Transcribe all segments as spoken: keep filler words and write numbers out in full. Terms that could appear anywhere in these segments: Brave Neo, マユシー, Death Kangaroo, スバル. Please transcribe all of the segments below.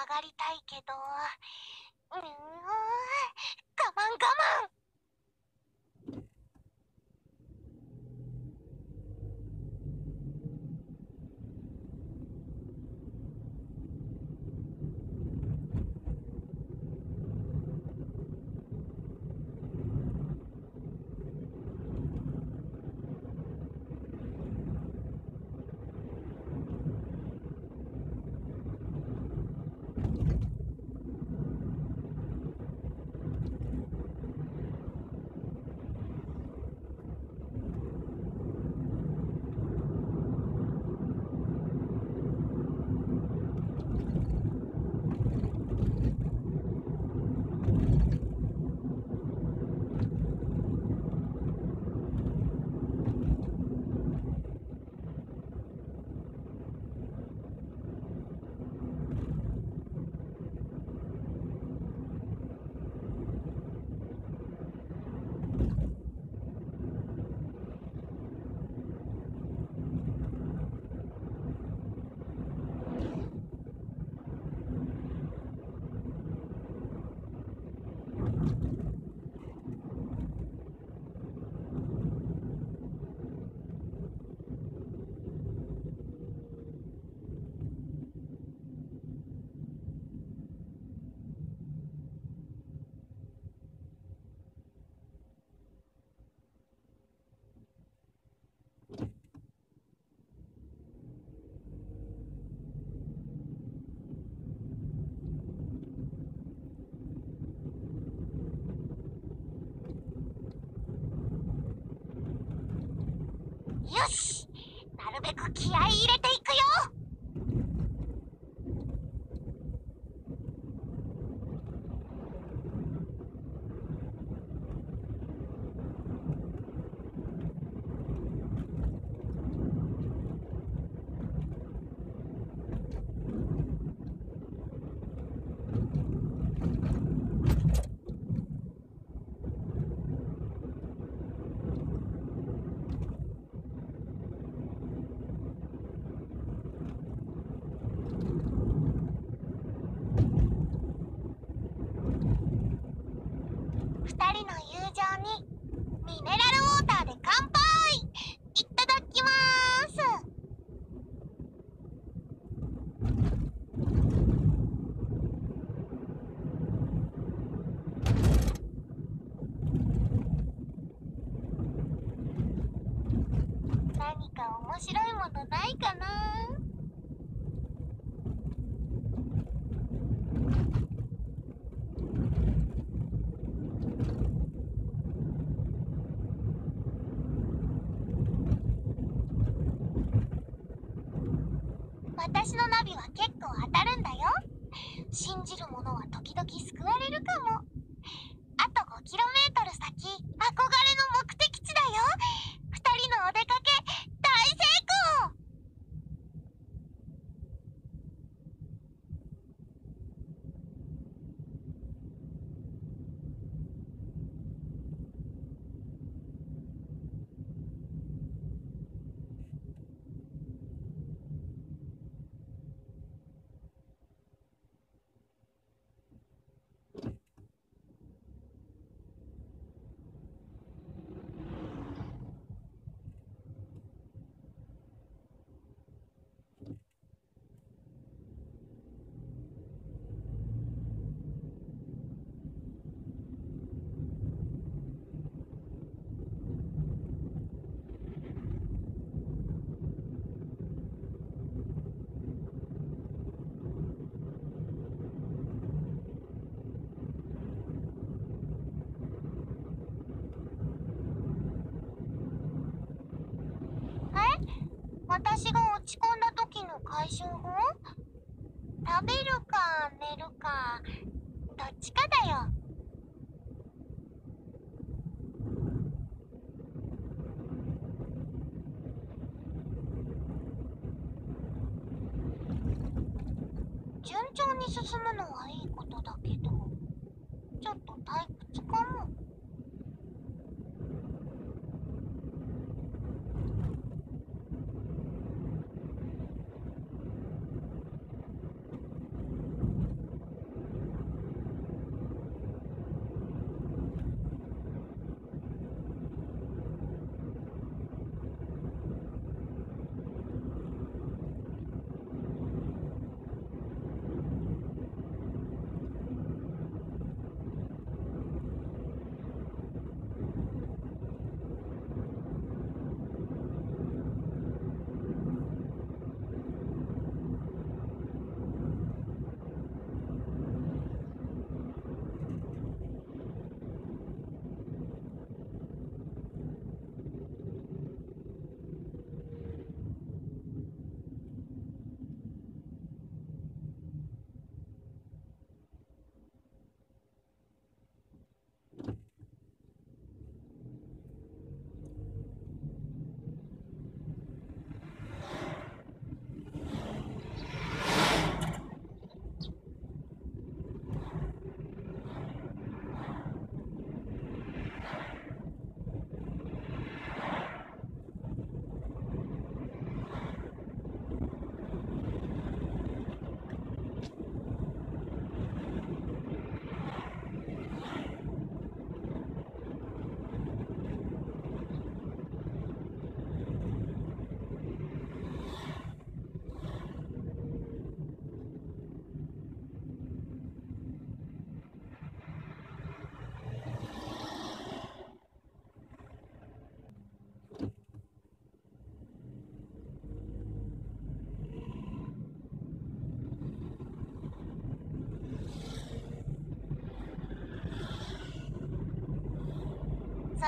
曲がりたいけど、うーん、我慢我慢。よし、なるべく気合い入れていくよ。面白いものないかな。私のナビは結構当たるんだよ。信じるものは時々救われるかも。あと ごキロメートル 先、憧れの目的地だよ。ふたりのお出かけ私が落ち込んだ時の解消法？食べるか寝るかどっちかだよ。順調に進むのはいいことだけど、ちょっと退屈かも。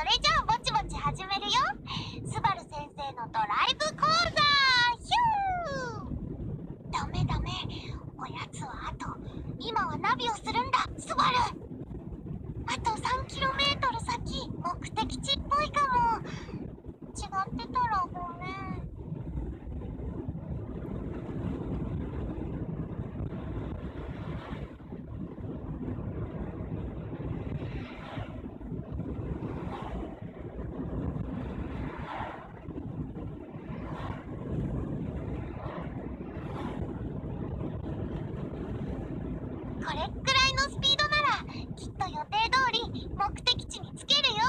それじゃあぼちぼち始めるよ。スバル先生のドライブ講座。ヒュー。ダメダメ。おやつはあと。今はナビをするんだ。スバル。あと さんキロメートル 先。目的地っぽいかも。違ってたらごめん。これくらいのスピードならきっと予定通り目的地に着けるよ。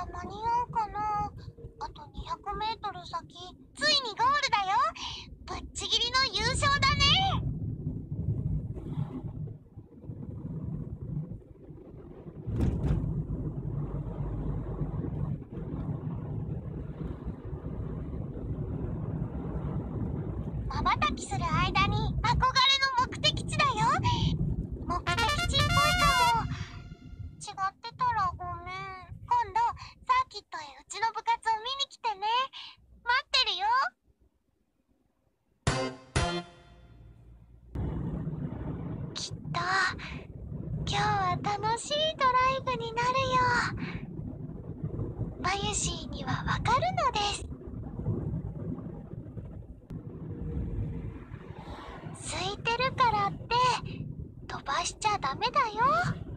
間に合うかな。あと にひゃくメートル 先、ついにゴールだよ。ぶっちぎりの優勝だね。瞬きする間に憧れの目的地だよ。目的地っぽいかも。違ってたらごめん。今度サーキットへうちの部活を見に来てね。待ってるよ。今日は楽しいドライブになるよ。マユシーにはわかるのです。空いてるからって飛ばしちゃダメだよ。